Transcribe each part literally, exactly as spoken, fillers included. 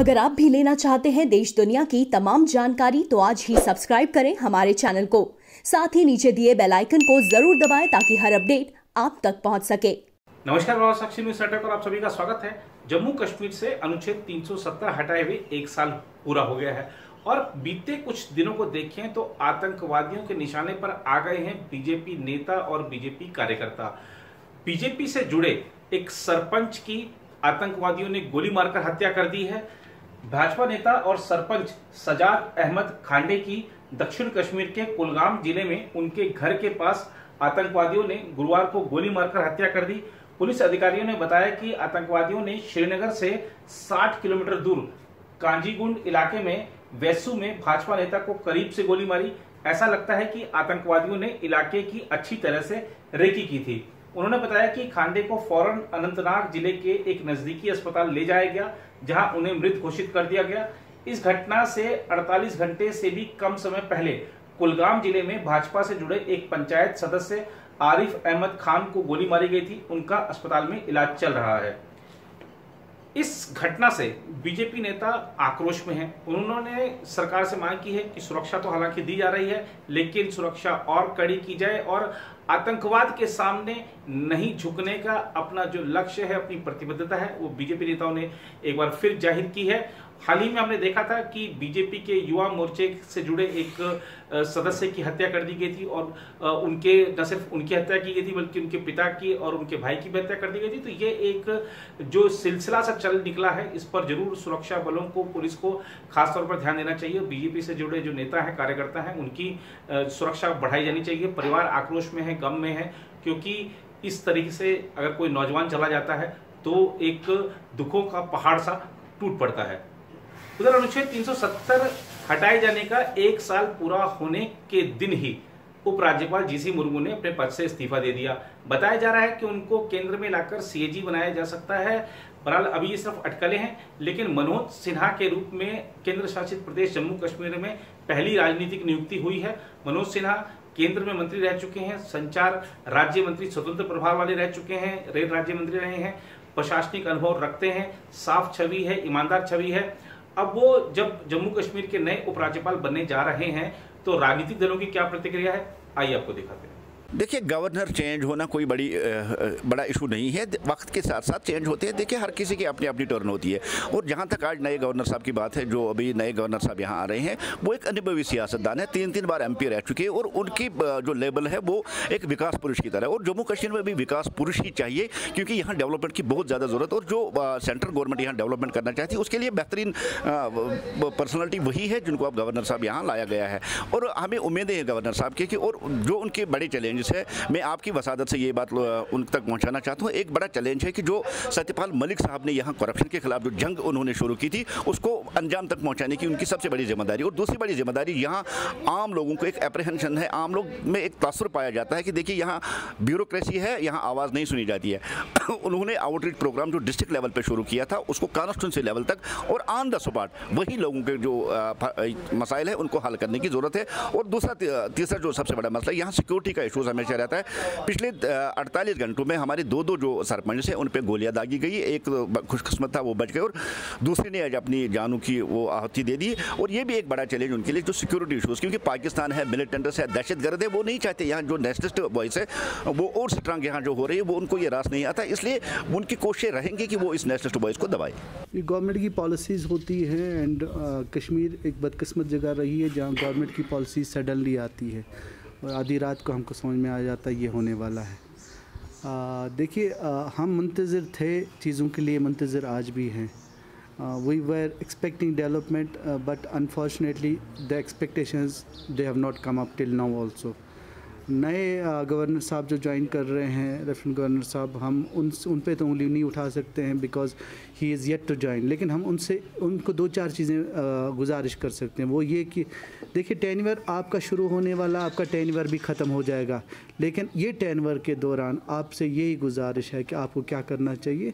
अगर आप भी लेना चाहते हैं देश दुनिया की तमाम जानकारी तो आज ही सब्सक्राइब करें हमारे चैनल को। साथ ही नीचे दिए बेल आइकन को जरूर दबाएं ताकि हर अपडेट आप तक पहुंच सके। नमस्कार, और आप सभी का स्वागत है। जम्मू कश्मीर से अनुच्छेद तीन सौ सत्तर हटाए हुए एक साल पूरा हो गया है और बीते कुछ दिनों को देखें तो आतंकवादियों के निशाने पर आ गए हैं बीजेपी नेता और बीजेपी कार्यकर्ता। बीजेपी से जुड़े एक सरपंच की आतंकवादियों ने गोली मारकर हत्या कर दी है। भाजपा नेता और सरपंच सजाद अहमद खांडे की दक्षिण कश्मीर के कुलगाम जिले में उनके घर के पास आतंकवादियों ने गुरुवार को गोली मारकर हत्या कर दी। पुलिस अधिकारियों ने बताया कि आतंकवादियों ने श्रीनगर से साठ किलोमीटर दूर काजीगुंज इलाके में वेस्सू में भाजपा नेता को करीब से गोली मारी। ऐसा लगता है कि आतंकवादियों ने इलाके की अच्छी तरह से रेकी की थी। उन्होंने बताया कि खांडे को फौरन अनंतनाग जिले के एक नजदीकी अस्पताल ले जाया गया जहां उन्हें मृत घोषित कर दिया गया। इस घटना से अड़तालीस घंटे से भी कम समय पहले कुलगाम जिले में भाजपा से जुड़े एक पंचायत सदस्य आरिफ अहमद खान को गोली मारी गई थी। उनका अस्पताल में इलाज चल रहा है। इस घटना से बीजेपी नेता आक्रोश में हैं। उन्होंने सरकार से मांग की है कि सुरक्षा तो हालांकि दी जा रही है लेकिन सुरक्षा और कड़ी की जाए और आतंकवाद के सामने नहीं झुकने का अपना जो लक्ष्य है, अपनी प्रतिबद्धता है, वो बीजेपी नेताओं ने एक बार फिर जाहिर की है। हाल ही में हमने देखा था कि बीजेपी के युवा मोर्चे से जुड़े एक सदस्य की हत्या कर दी गई थी और उनके न सिर्फ उनकी हत्या की गई थी बल्कि उनके पिता की और उनके भाई की भी हत्या कर दी गई थी। तो ये एक जो सिलसिला सा चल निकला है, इस पर जरूर सुरक्षा बलों को, पुलिस को खासतौर पर ध्यान देना चाहिए। बीजेपी से जुड़े जो नेता हैं, कार्यकर्ता हैं, उनकी सुरक्षा बढ़ाई जानी चाहिए। परिवार आक्रोश में है, गम में है, क्योंकि इस तरीके से अगर कोई नौजवान चला जाता है तो एक दुखों का पहाड़ सा टूट पड़ता है। उधर अनुच्छेद तीन सौ सत्तर हटाए जाने का एक साल पूरा होने के दिन ही उपराज्यपाल जी सी मुर्मू ने अपने पद से इस्तीफा दे दिया। बताया जा रहा है कि उनको केंद्र में लाकर सीएजी बनाया जा सकता है। बहरहाल अभी ये सिर्फ अटकलें हैं, लेकिन मनोज सिन्हा के रूप में केंद्र शासित प्रदेश जम्मू कश्मीर में पहली राजनीतिक नियुक्ति हुई है। मनोज सिन्हा केंद्र में मंत्री रह चुके हैं, संचार राज्य मंत्री, स्वतंत्र प्रभार वाले रह चुके हैं, रेल राज्य मंत्री रहे हैं, प्रशासनिक अनुभव रखते हैं, साफ छवि है, ईमानदार छवि है। अब वो जब जम्मू कश्मीर के नए उपराज्यपाल बनने जा रहे हैं तो राजनीतिक दलों की क्या प्रतिक्रिया है, आइए आपको दिखाते हैं। देखिए, गवर्नर चेंज होना कोई बड़ी बड़ा इशू नहीं है। वक्त के साथ साथ चेंज होते हैं। देखिए, हर किसी की अपनी अपनी टर्न होती है। और जहां तक आज नए गवर्नर साहब की बात है, जो अभी नए गवर्नर साहब यहां आ रहे हैं, वो एक अनुभवी सियासतदान है, तीन तीन बार एमपी रह चुके हैं और उनकी जो लेबल है वो एक विकास पुरुष की तरह। और जम्मू कश्मीर में भी विकास पुरुष ही चाहिए क्योंकि यहाँ डेवलपमेंट की बहुत ज़्यादा ज़रूरत है और जो सेंट्रल गवर्नमेंट यहाँ डेवलपमेंट करना चाहती है उसके लिए बेहतरीन पर्सनैलिटी वही है जिनको अब गवर्नर साहब यहाँ लाया गया है। और हमें उम्मीदें हैं गवर्नर साहब की, और जो उनके बड़े चैलेंज है, मैं आपकी वसादत से ये बात उन तक पहुंचाना चाहता हूं। एक बड़ा चैलेंज है कि जो सत्यपाल मलिक साहब ने यहां करप्शन के खिलाफ जो जंग उन्होंने शुरू की थी उसको अंजाम तक पहुंचाने की उनकी सबसे बड़ी जिम्मेदारी। और दूसरी बड़ी जिम्मेदारी, यहां आम लोगों को एक एप्रिहेंशन है, आम लोग में एक तासुर पाया जाता है कि देखिए यहाँ ब्यूरोक्रेसी है, यहाँ आवाज़ नहीं सुनी जाती है। उन्होंने आउटरीच प्रोग्राम जो डिस्ट्रिक्ट लेवल पर शुरू किया था उसको कॉन्स्टिट्यूंसी लेवल तक और ऑन द स्पॉट वही लोगों के जो मसाइल है उनको हल करने की ज़रूरत है। और दूसरा तीसरा जो सबसे बड़ा मसला, यहाँ सिक्योरिटी का इशूज़ हमेशा रहता है। पिछले अड़तालीस घंटों में हमारे दो दो जो सरपंच हैं उन पे गोलियां दागी गई। एक खुशकिस्मत था वो बच गए और दूसरे ने आज अपनी जानों की वो आहुति दे दी। और ये भी एक बड़ा चैलेंज उनके लिए जो सिक्योरिटी इशूज़, क्योंकि पाकिस्तान है, मिलिटेंट्स है, दहशतगर्द है, वो नहीं चाहते यहाँ जो नेशनलिस्ट वॉइस है वो और स्ट्रांग यहाँ जो हो रही है वो उनको ये रास नहीं आता। इसलिए उनकी कोशिशें रहेंगी कि वो इस नेशनलिस्ट वॉइस को दबाए। गवर्नमेंट की पॉलिसीज़ होती है एंड कश्मीर एक बदकिस्मत जगह रही है जहाँ गवर्नमेंट की पॉलिसी सडनली आती है और आधी रात को हमको समझ में आ जाता है ये होने वाला है। देखिए, हम मुंतज़िर थे चीज़ों के लिए, मुंतज़िर आज भी हैं। We were expecting development but unfortunately the expectations they have not come up till now also. नए गवर्नर साहब जो ज्वाइन कर रहे हैं, रेफरेंट गवर्नर साहब, हम उन उन पे तो उंगली नहीं उठा सकते हैं because he is yet to join. लेकिन हम उनसे उनको दो चार चीज़ें गुजारिश कर सकते हैं। वो ये कि देखिए, टेनवर आपका शुरू होने वाला, आपका टेनवर भी ख़त्म हो जाएगा, लेकिन ये टेनवर के दौरान आपसे यही गुजारिश है कि आपको क्या करना चाहिए,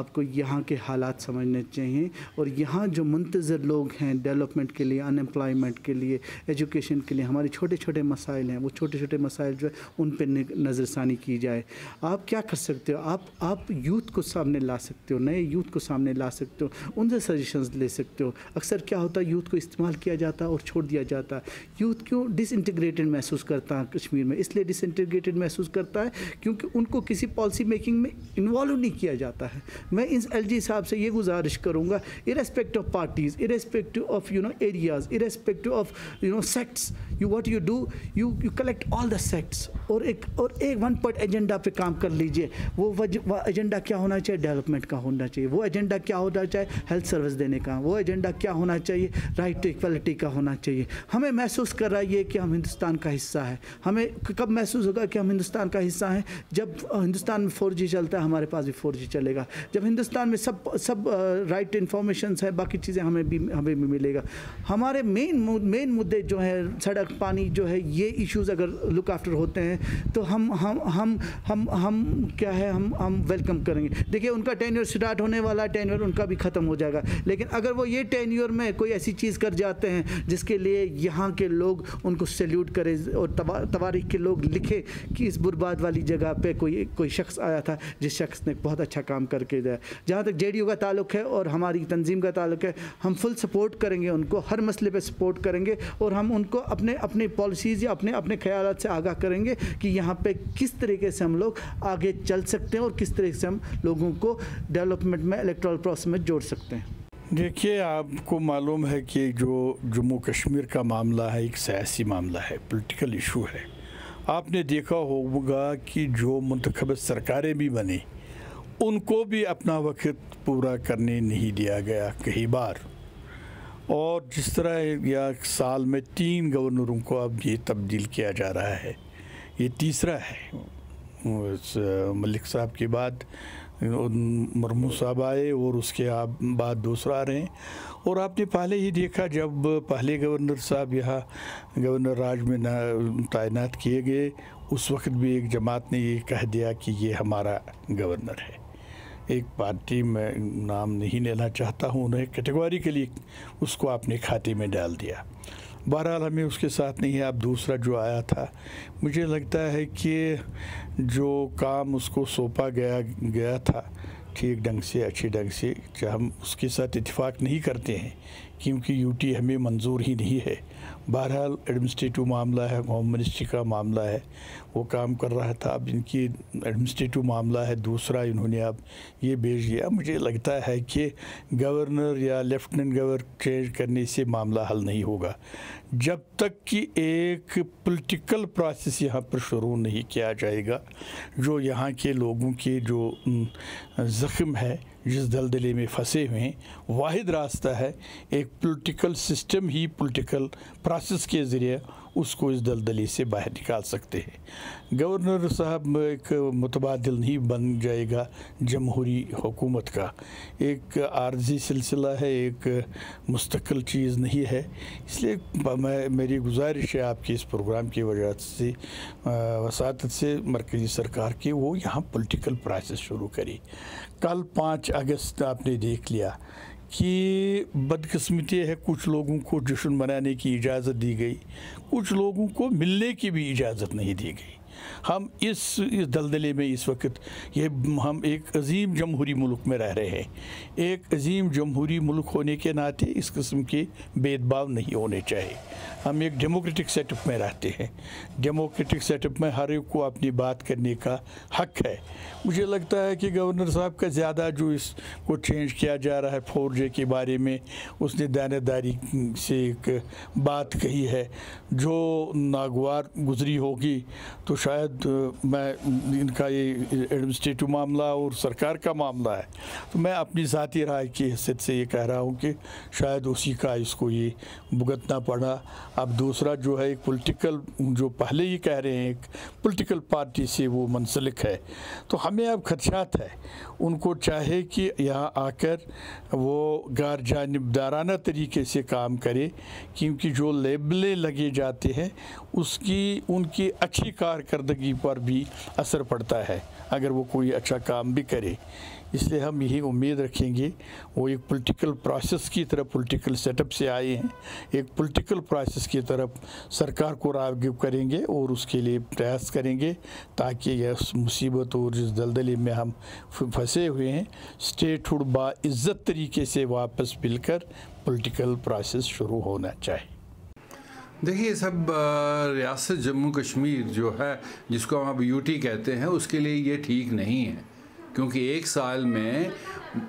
आपको यहाँ के हालात समझने चाहिए और यहाँ जो मुंतज़र लोग हैं डेवलपमेंट के लिए, अनएम्प्लॉयमेंट के लिए, एजुकेशन के लिए, हमारे छोटे छोटे मसाइल हैं, वो छोटे छोटे मसाइल जो है उन पर नज़रसानी की जाए। आप क्या कर सकते हो, आप आप यूथ को सामने ला सकते हो, नए यूथ को सामने ला सकते हो, उनसे सजेशंस ले सकते हो। अक्सर क्या होता है, यूथ को इस्तेमाल किया जाता है और छोड़ दिया जाता है। यूथ क्यों डिसइंटीग्रेटेड महसूस करता है कश्मीर में, इसलिए डिसइंटीग्रेटेड महसूस करता है क्योंकि उनको किसी पॉलिसी मेकिंग में इन्वॉल्व नहीं किया जाता है। मैं इस एल जी साहब से ये गुजारिश करूँगा, irrespective of parties, irrespective of you know areas, irrespective of you know sects, you what you do, you you collect all the sects और एक और एक वन पॉइंट एजेंडा पे काम कर लीजिए। वो एजेंडा क्या होना चाहिए? डेवलपमेंट का होना चाहिए। वो एजेंडा क्या होना चाहिए? हेल्थ सर्विस देने का। वो एजेंडा क्या होना चाहिए? राइट टू इक्वलिटी का होना चाहिए। हमें महसूस कर रहा है कि हम हिंदुस्तान का हिस्सा है। हमें कब महसूस होगा कि हम हिंदुस्तान का हिस्सा हैं? जब हिंदुस्तान में फोर जी चलता है, हमारे पास भी फोर जी चलेगा। जब हिंदुस्तान में सब सब राइट इन्फॉर्मेशन है, बाकी चीज़ें हमें भी हमें भी मिलेगा। हमारे मेन मेन मुद्दे जो है सड़क, पानी जो है, ये इश्यूज़ अगर लुक आफ्टर होते हैं तो हम हम हम हम हम क्या है हम हम वेलकम करेंगे। देखिए, उनका टेन्योर स्टार्ट होने वाला, टेन्योर उनका भी ख़त्म हो जाएगा, लेकिन अगर वो ये टेन्योर में कोई ऐसी चीज़ कर जाते हैं जिसके लिए यहाँ के लोग उनको सैल्यूट करें और तवारीख के लोग लिखें कि इस बुरबाद वाली जगह पे कोई कोई शख्स आया था जिस शख्स ने बहुत अच्छा काम करके दिया। जहाँ तक जे डी यू का ताल्लुक़ है और हमारी तंजीम का ताल्लुक़ है, हम फुल सपोर्ट करेंगे उनको, हर मसले पर सपोर्ट करेंगे और हम उनको अपने अपने पॉलिसीज़ या अपने अपने ख्याल से आगाह करेंगे कि यहाँ पर किस तरीके से हम लोग आगे चल सकते हैं और किस तरीके से हम लोगों को डेवलपमेंट में, इलेक्टोरल प्रोसेस में जोड़ सकते हैं। देखिए, आपको मालूम है कि जो जम्मू कश्मीर का मामला है एक सियासी मामला है, पॉलिटिकल इशू है। आपने देखा होगा कि जो मुंतखब सरकारें भी बनी उनको भी अपना वक्त पूरा करने नहीं दिया गया कई बार, और जिस तरह या साल में तीन गवर्नरों को अब ये तब्दील किया जा रहा है, ये तीसरा है। मलिक साहब के बाद मुर्मू साहब आए और उसके आप बाद दूसरा आ रहे हैं। और आपने पहले ही देखा, जब पहले गवर्नर साहब यहाँ गवर्नर राज में तैनात किए गए, उस वक्त भी एक जमात ने ये कह दिया कि ये हमारा गवर्नर है। एक पार्टी में नाम नहीं लेना चाहता हूँ, उन्हें कैटेगरी के लिए उसको आपने खाते में डाल दिया। बहरहाल हमें उसके साथ नहीं है। अब दूसरा जो आया था, मुझे लगता है कि जो काम उसको सौंपा गया गया था ठीक ढंग से, अच्छे ढंग से, चाहे हम उसके साथ इत्तेफाक नहीं करते हैं क्योंकि यूटी हमें मंजूर ही नहीं है। बहरहाल एडमिनिस्ट्रेटिव मामला है, होम मिनिस्ट्री का मामला है, वो काम कर रहा था। अब इनकी एडमिनिस्ट्रेटिव मामला है दूसरा, इन्होंने अब ये भेज दिया। मुझे लगता है कि गवर्नर या लेफ्टिनेंट गवर्नर चेंज करने से मामला हल नहीं होगा जब तक कि एक पॉलिटिकल प्रोसेस यहाँ पर शुरू नहीं किया जाएगा, जो यहाँ के लोगों के जो ज़ख्म है, जिस दलदले में फंसे हुए हैं, वाहिद रास्ता है एक पॉलिटिकल सिस्टम ही पॉलिटिकल प्रोसेस के ज़रिए उसको इस दलदले से बाहर निकाल सकते हैं। गवर्नर साहब एक मुतबादिल नहीं बन जाएगा जमहूरी हुकूमत का, एक आर्जी सिलसिला है, एक मुस्तकिल चीज़ नहीं है। इसलिए मैं मेरी गुजारिश है आपके इस प्रोग्राम की वजह से वसातत से मरकज़ी सरकार की, वो यहाँ पॉलिटिकल प्रोसेस शुरू करे। कल पाँच अगस्त आपने देख लिया कि बदकिस्मती है, कुछ लोगों को जश्न मनाने की इजाज़त दी गई, कुछ लोगों को मिलने की भी इजाज़त नहीं दी गई। हम इस इस दलदले में इस वक्त, ये हम एक अजीम जमहूरी मुल्क में रह रहे हैं। एक अजीम जमहूरी मुल्क होने के नाते इस किस्म के भेदभाव नहीं होने चाहिए। हम एक डेमोक्रेटिक सेटअप में रहते हैं, डेमोक्रेटिक सेटअप में हर एक को अपनी बात करने का हक है। मुझे लगता है कि गवर्नर साहब का ज़्यादा जो इसको चेंज किया जा रहा है, फोर जे के बारे में उसने दानेदारी से एक बात कही है जो नागवार गुजरी होगी, तो शायद मैं इनका ये एडमिनिस्ट्रेटिव मामला और सरकार का मामला है, तो मैं अपनी ज़ाती राय की हैसियत से ये कह रहा हूँ कि शायद उसी का इसको ये भुगतना पड़ा। अब दूसरा जो है एक पॉलिटिकल, जो पहले ही कह रहे हैं एक पॉलिटिकल पार्टी से वो मुंसलिक है, तो हमें अब खदशात है। उनको चाहे कि यहाँ आकर वो गैर जानिबदाराना तरीके से काम करे, क्योंकि जो लेबलें लगे जाते हैं उसकी उनकी अच्छी कार करदगी पर भी असर पड़ता है अगर वो कोई अच्छा काम भी करे। इसलिए हम यही उम्मीद रखेंगे, वो एक पॉलिटिकल प्रोसेस की तरफ, पॉलिटिकल सेटअप से आए हैं, एक पॉलिटिकल प्रोसेस की तरफ सरकार को रागब करेंगे और उसके लिए प्रयास करेंगे ताकि यह मुसीबत और जिस दलदले में हम फंसे हुए हैं स्टेटहुड बा इज़्ज़त तरीके से वापस मिलकर पॉलिटिकल प्रोसेस शुरू होना चाहिए। देखिए सब रियासत जम्मू कश्मीर जो है जिसको हम अब यूटी कहते हैं उसके लिए ये ठीक नहीं है, क्योंकि एक साल में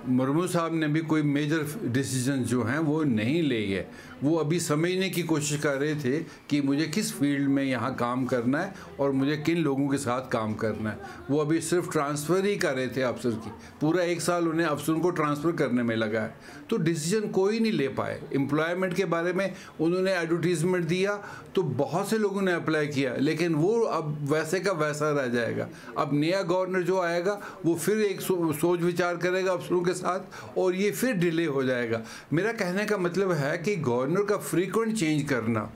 मुर्मू साहब ने भी कोई मेजर डिसीजन जो हैं वो नहीं लिए। वो अभी समझने की कोशिश कर रहे थे कि मुझे किस फील्ड में यहाँ काम करना है और मुझे किन लोगों के साथ काम करना है। वो अभी सिर्फ ट्रांसफ़र ही कर रहे थे अफसर की, पूरा एक साल उन्हें अफसरों को ट्रांसफ़र करने में लगा है, तो डिसीजन कोई नहीं ले पाए। एम्प्लॉयमेंट के बारे में उन्होंने एडवर्टीज़मेंट दिया तो बहुत से लोगों ने अप्लाई किया, लेकिन वो अब वैसे का वैसा रह जाएगा। अब नया गवर्नर जो आएगा वो फिर एक सोच विचार करेगा अफसरों के साथ और ये फिर डिले हो जाएगा। मेरा कहने का मतलब है कि गवर्नर का फ्रीक्वेंट चेंज करना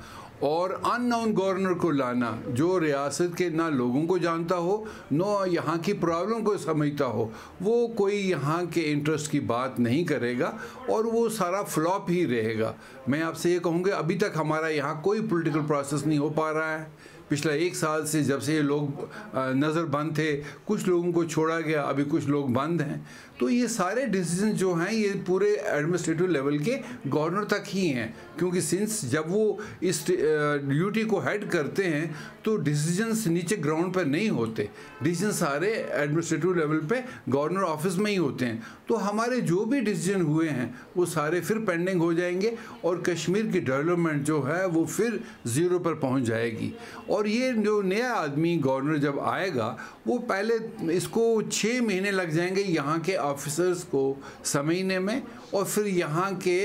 और अननोन गवर्नर को लाना जो रियासत के ना लोगों को जानता हो ना यहाँ की प्रॉब्लम को समझता हो, वो कोई यहाँ के इंटरेस्ट की बात नहीं करेगा और वो सारा फ्लॉप ही रहेगा। मैं आपसे ये कहूँगा अभी तक हमारा यहाँ कोई पॉलिटिकल प्रोसेस नहीं हो पा रहा है। पिछला एक साल से जब से ये लोग नज़रबंद थे, कुछ लोगों को छोड़ा गया, अभी कुछ लोग बंद हैं, तो ये सारे डिसीजन जो हैं ये पूरे एडमिनिस्ट्रेटिव लेवल के गवर्नर तक ही हैं, क्योंकि सिंस जब वो इस ड्यूटी को हेड करते हैं तो डिसीजंस नीचे ग्राउंड पर नहीं होते, डिसीजन सारे एडमिनिस्ट्रेटिव लेवल पे गवर्नर ऑफिस में ही होते हैं। तो हमारे जो भी डिसीजन हुए हैं वो सारे फिर पेंडिंग हो जाएंगे और कश्मीर की डेवलपमेंट जो है वो फिर ज़ीरो पर पहुंच जाएगी। और ये जो नया आदमी गवर्नर जब आएगा वो पहले इसको छः महीने लग जाएंगे यहाँ के ऑफिसर्स को समझने में और फिर यहाँ के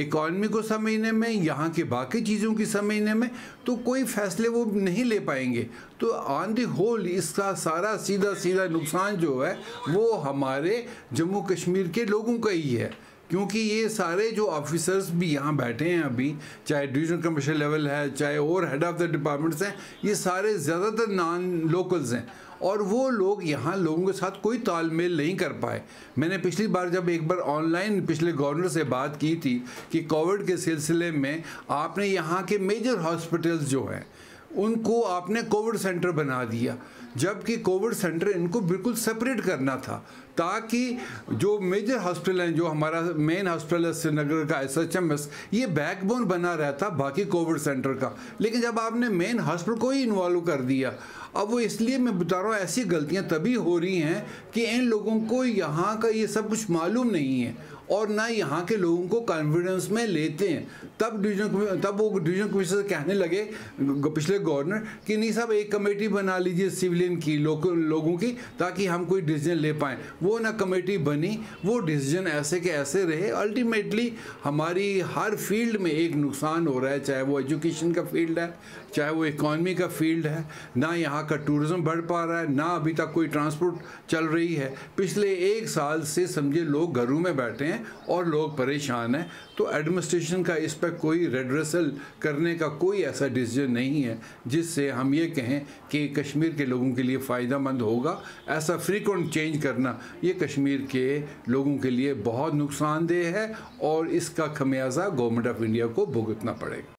इकॉनमी को समझने में, यहाँ के बाकी चीज़ों की समझने में, तो कोई फैसले वो नहीं ले पाएंगे। तो ऑन द होल इसका सारा सीधा सीधा नुकसान जो है वो हमारे जम्मू कश्मीर के लोगों का ही है, क्योंकि ये सारे जो ऑफिसर्स भी यहाँ बैठे हैं अभी, चाहे डिवीजनल कमिश्नर लेवल है, चाहे और हेड ऑफ़ द डिपार्टमेंट्स हैं, ये सारे ज़्यादातर नॉन लोकल्स हैं और वो लोग यहाँ लोगों के साथ कोई तालमेल नहीं कर पाए। मैंने पिछली बार जब एक बार ऑनलाइन पिछले गवर्नर से बात की थी कि कोविड के सिलसिले में आपने यहाँ के मेजर हॉस्पिटल्स जो हैं उनको आपने कोविड सेंटर बना दिया, जबकि कोविड सेंटर इनको बिल्कुल सेपरेट करना था ताकि जो मेजर हॉस्पिटल हैं, जो हमारा मेन हॉस्पिटल है श्रीनगर का एस एच एम एस, ये बैकबोन बना रहता बाकी कोविड सेंटर का। लेकिन जब आपने मेन हॉस्पिटल को ही इन्वॉल्व कर दिया, अब वो इसलिए मैं बता रहा हूँ ऐसी गलतियाँ तभी हो रही हैं कि इन लोगों को यहाँ का ये सब कुछ मालूम नहीं है और ना यहाँ के लोगों को कॉन्फिडेंस में लेते हैं। तब डिवीजन तब वो डिवीजन कमिश्नर कहने लगे पिछले गवर्नर कि नहीं साहब एक कमेटी बना लीजिए सिविलियन की लोग, लोगों की ताकि हम कोई डिसीजन ले पाएँ। वो ना कमेटी बनी, वो डिसीजन ऐसे के ऐसे रहे। अल्टीमेटली हमारी हर फील्ड में एक नुकसान हो रहा है, चाहे वो एजुकेशन का फील्ड है, चाहे वो इकॉनमी का फील्ड है, ना यहाँ का टूरिज़म बढ़ पा रहा है, ना अभी तक कोई ट्रांसपोर्ट चल रही है। पिछले एक साल से समझे लोग घरों में बैठे हैं और लोग परेशान हैं, तो एडमिनिस्ट्रेशन का इस पर कोई रेड्रेसल करने का कोई ऐसा डिसीजन नहीं है जिससे हम ये कहें कि कश्मीर के लोगों के लिए फ़ायदेमंद होगा। ऐसा फ्रीक्वेंट चेंज करना ये कश्मीर के लोगों के लिए बहुत नुकसानदेह है और इसका खमियाजा गवर्नमेंट ऑफ इंडिया को भुगतना पड़ेगा।